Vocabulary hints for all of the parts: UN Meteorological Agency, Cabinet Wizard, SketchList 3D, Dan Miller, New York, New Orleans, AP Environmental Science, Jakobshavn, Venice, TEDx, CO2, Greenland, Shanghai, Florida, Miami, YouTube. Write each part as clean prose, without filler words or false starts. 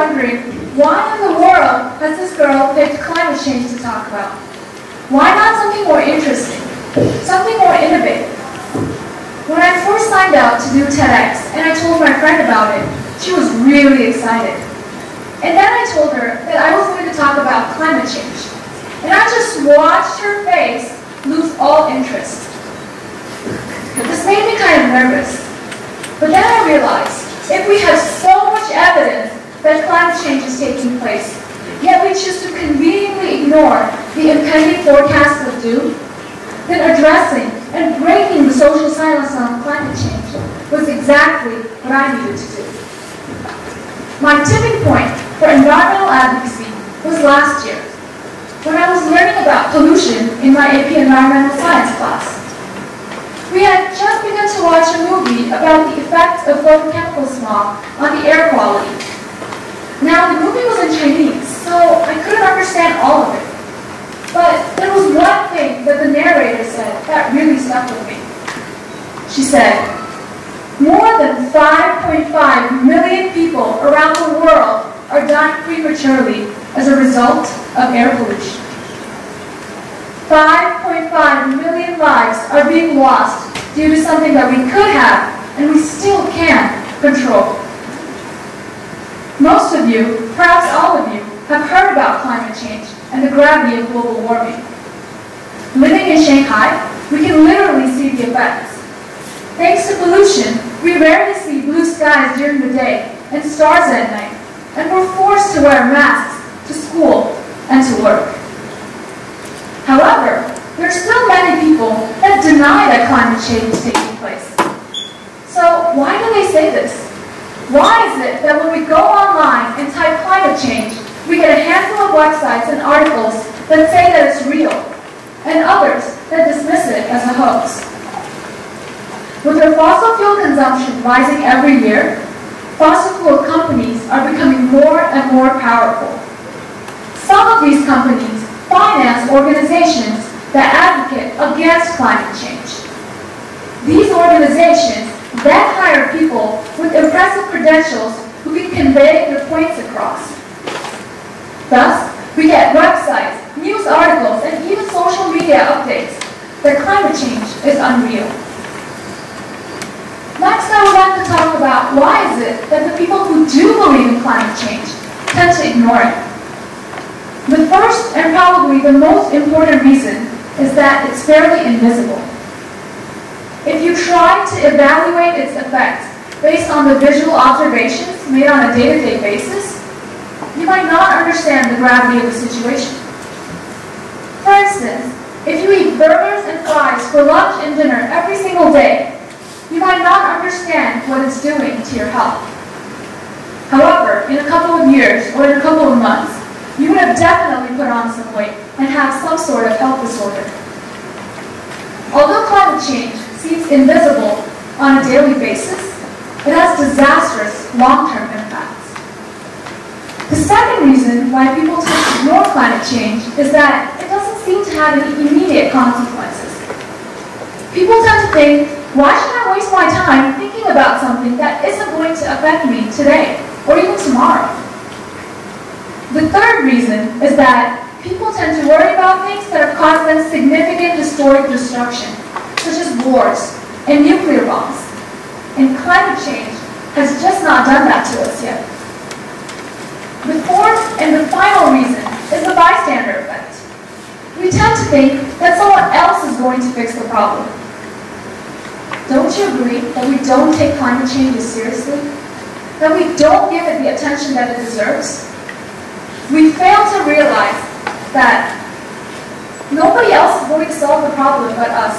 wondering, why in the world has this girl picked climate change to talk about? Why not something more interesting? Something more innovative? When I first signed out to do TEDx and I told my friend about it, she was really excited. And then I told her that I was going to talk about climate change. And I just watched her face lose all interest. This made me kind of nervous. But then I realized, if we have so much evidence that climate change is taking place, yet we choose to conveniently ignore the impending forecasts of doom, then addressing and breaking the social silence on climate change was exactly what I needed to do. My tipping point for environmental advocacy was last year, when I was learning about pollution in my AP Environmental Science class. We had just begun to watch a movie about the effects of photochemical smog on the air quality. Now, the movie was in Chinese, so I couldn't understand all of it. But there was one thing that the narrator said that really stuck with me. She said, "More than 5.5 million people around the world are dying prematurely as a result of air pollution. 5.5 million lives are being lost due to something that we could have and we still can't control." Most of you, perhaps all of you, have heard about climate change and the gravity of global warming. Living in Shanghai, we can literally see the effects. Thanks to pollution, we rarely see blue skies during the day and stars at night, and we're forced to wear masks to school and to work. However, there are still many people that deny that climate change is taking place. So why do they say this? Why is it that when we go online and type climate change, we get a handful of websites and articles that say that it's real, and others that dismiss it as a hoax? With their fossil fuel consumption rising every year, fossil fuel companies are becoming more and more powerful. Some of these companies finance organizations that advocate against climate change. These organizations then hire people with impressive credentials who can convey their points across. Thus, we get websites, news articles, and even social media updates that climate change is unreal. Next, I would like to talk about why is it that the people who do believe in climate change tend to ignore it. The first and probably the most important reason is that it's fairly invisible. If you try to evaluate its effects based on the visual observations made on a day-to-day basis, you might not understand the gravity of the situation. For instance, if you eat burgers and fries for lunch and dinner every single day, you might not understand what it's doing to your health. However, in a couple of years or in a couple of months, you would have definitely put on some weight and have some sort of health disorder. Although climate change seems invisible on a daily basis, it has disastrous long-term impacts. The second reason why people tend to ignore climate change is that it doesn't seem to have any immediate consequences. People tend to think, why should I waste my time thinking about something that isn't going to affect me today or even tomorrow? The third reason is that people tend to worry about things that have caused them significant historic destruction, such as wars and nuclear bombs. And climate change has just not done that to us yet. The fourth and the final reason is the bystander effect. We tend to think that someone else is going to fix the problem. Don't you agree that we don't take climate change as seriously? That we don't give it the attention that it deserves? We fail to realize that nobody else is going to solve the problem but us.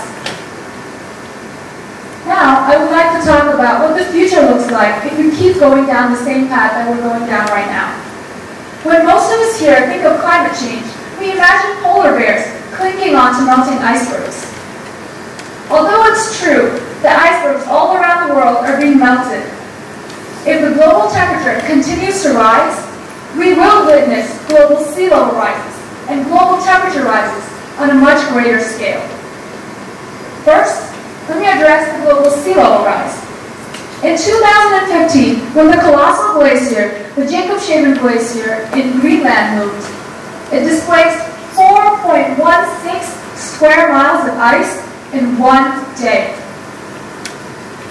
Now, I would like to talk about what the future looks like if we keep going down the same path that we're going down right now. When most of us here think of climate change, we imagine polar bears clinging onto melting icebergs. Although it's true that icebergs all around the world are being melted, if the global temperature continues to rise, we will witness global sea level rises and global temperature rises on a much greater scale. First, let me address the global sea level rise. In 2015, when the colossal glacier the Jakobshavn glacier in Greenland moved. It displaced 4.16 square miles of ice in 1 day.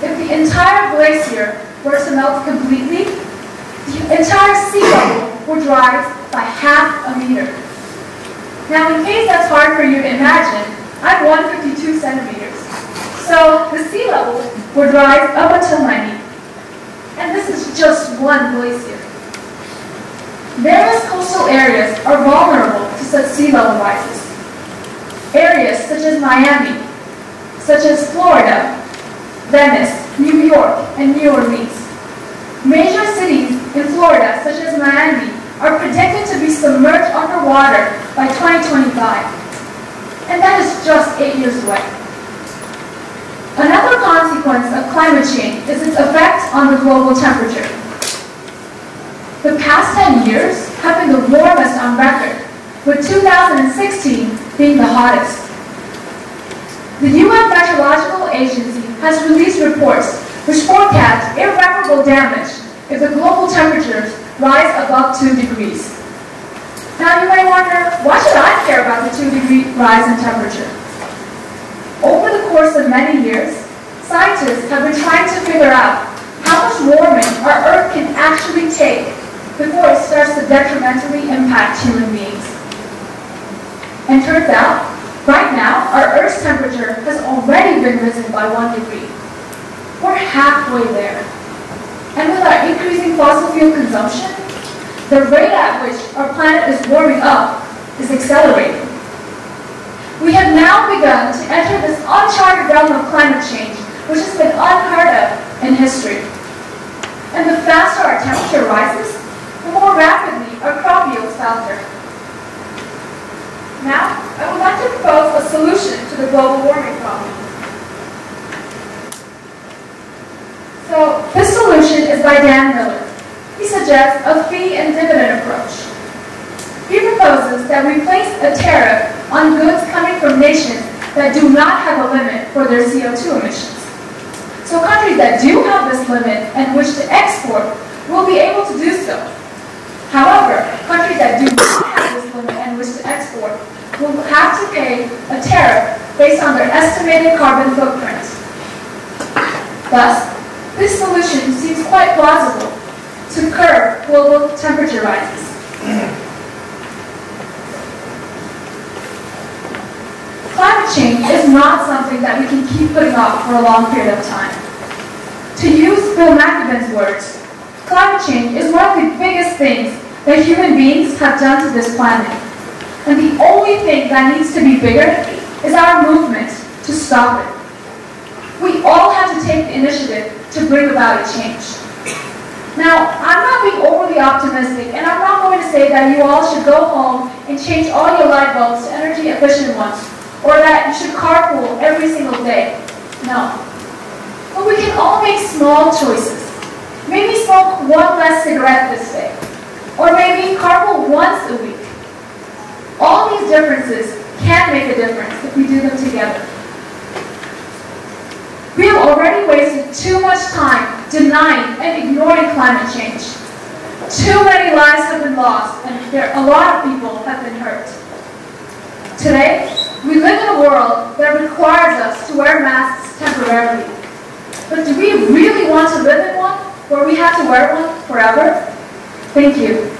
If the entire glacier were to melt completely, the entire sea level would rise by 1/2 a meter. Now, in case that's hard for you to imagine, I'm 152 centimeters. So the sea level would rise up until my knee. And this is just one glacier. Various coastal areas are vulnerable to such sea level rises. Areas such as Miami, such as Florida, Venice, New York, and New Orleans. Major cities in Florida, such as Miami, are predicted to be submerged underwater by 2025. And that is just 8 years away. Another consequence of climate change is its effect on the global temperature. The past 10 years have been the warmest on record, with 2016 being the hottest. The UN Meteorological Agency has released reports which forecast irreparable damage if the global temperatures rise above 2 degrees. Now you might wonder, why should I care about the 2-degree rise in temperature? Over the course of many years, scientists have been trying to figure out how much warming our Earth can actually take before it starts to detrimentally impact human beings. And turns out, right now, our Earth's temperature has already been risen by 1 degree. We're halfway there. And with our increasing fossil fuel consumption, the rate at which our planet is warming up is accelerating. We have now begun to enter this uncharted realm of climate change, which has been unheard of in history. And the faster our temperature rises, the more rapidly our crop yields falter. Now, I would like to propose a solution to the global warming problem. So, this solution is by Dan Miller. He suggests a fee and dividend approach. He proposes that we place a tariff on goods coming from nations that do not have a limit for their CO2 emissions. So countries that do have this limit and wish to export will be able to do so. However, countries that do not have this limit and wish to export will have to pay a tariff based on their estimated carbon footprint. Thus, this solution seems quite plausible to curb global temperature rises. Climate change is not something that we can keep putting off for a long period of time. To use Bill McEwen's words, climate change is one of the biggest things that human beings have done to this planet. And the only thing that needs to be bigger is our movement to stop it. We all have to take the initiative to bring about a change. Now, I'm not being overly optimistic, and I'm not going to say that you all should go home and change all your light bulbs to energy efficient ones, or that you should carpool every single day. No. But we can all make small choices. Maybe smoke one less cigarette this day, or maybe carpool once a week. All these differences can make a difference if we do them together. We have already wasted too much time denying and ignoring climate change. Too many lives have been lost, and a lot of people have been hurt. Today, we live in a world that requires us to wear masks temporarily. But do we really want to live in one where we have to wear one forever? Thank you.